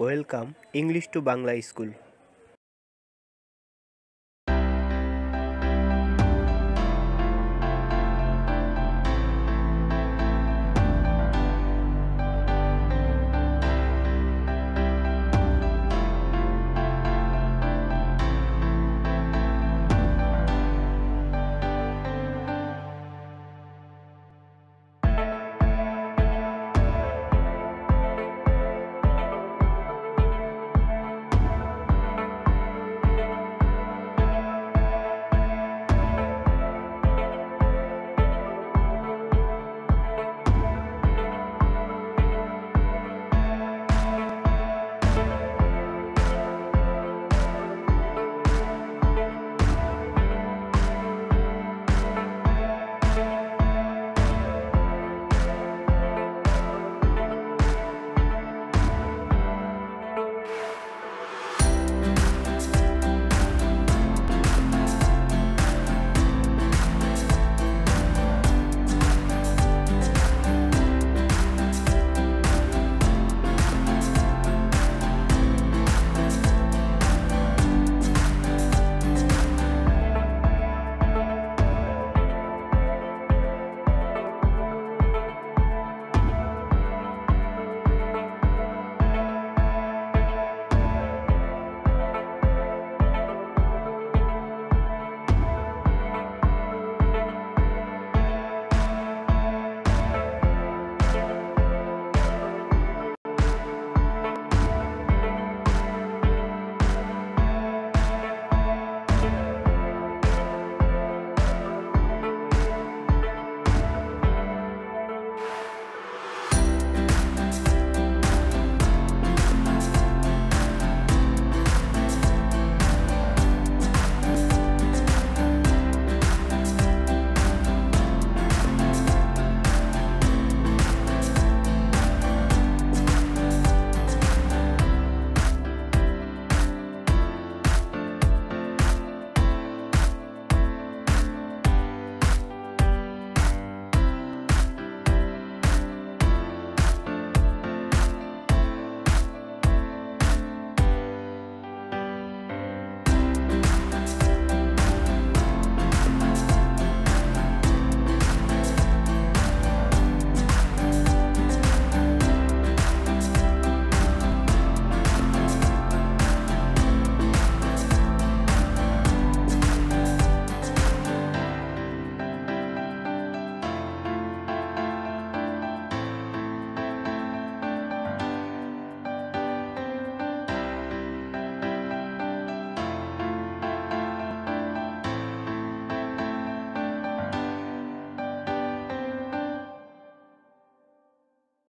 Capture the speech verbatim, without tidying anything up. Welcome English to Bangla School.